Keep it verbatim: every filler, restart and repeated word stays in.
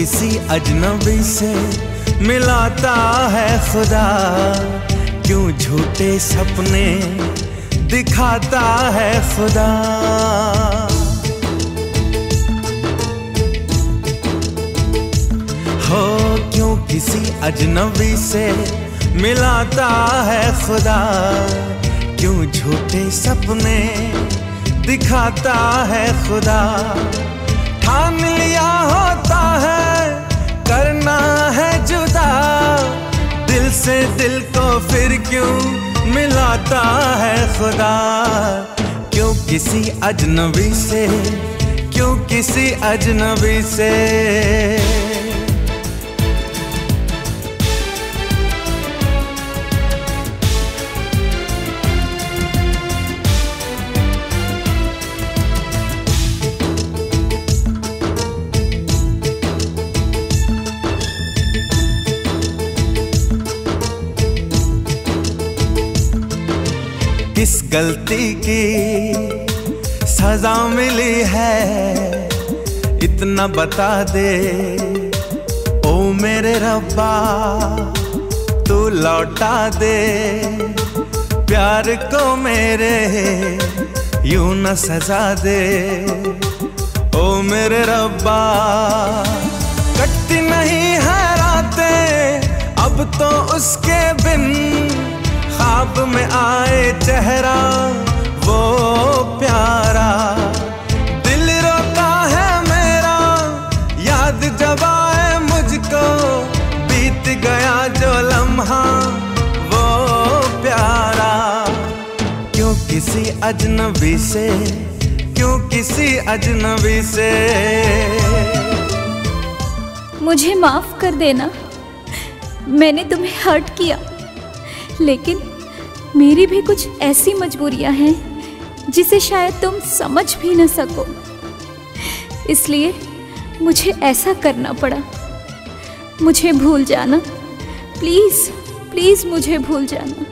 किसी अजनबी से मिलाता है खुदा, क्यों झूठे सपने दिखाता है खुदा। हो क्यों किसी अजनबी से मिलाता है खुदा, क्यों झूठे सपने दिखाता है खुदा। ठान लिया होता है करना है जुदा, दिल से दिल को फिर क्यों मिलाता है खुदा। क्यों किसी अजनबी से, क्यों किसी अजनबी से। किस गलती की सजा मिली है इतना बता दे ओ मेरे रब्बा, तू लौटा दे प्यार को मेरे, यूं न सजा दे ओ मेरे रब्बा। कटती नहीं है रातें अब तो उसके बिन, ख्वाब में आए चेहरा वो प्यारा, दिल रोता है मेरा याद जब आए मुझको, बीत गया जो लम्हा वो प्यारा। क्यों किसी अजनबी से, क्यों किसी अजनबी से। मुझे माफ कर देना, मैंने तुम्हें हर्ट किया, लेकिन मेरी भी कुछ ऐसी मजबूरियां हैं जिसे शायद तुम समझ भी न सको, इसलिए मुझे ऐसा करना पड़ा। मुझे भूल जाना, प्लीज़ प्लीज़ मुझे भूल जाना।